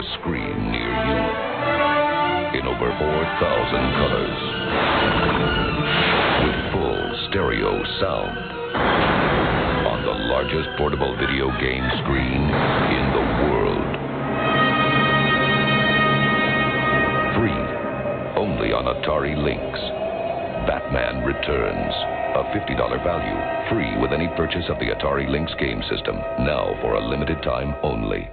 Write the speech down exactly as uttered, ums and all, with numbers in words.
to a screen near you in over four thousand colors with full stereo sound on the largest portable video game screen in the world. Free only on Atari Lynx. Batman Returns. A fifty dollar value. Free with any purchase of the Atari Lynx game system. Now for a limited time only.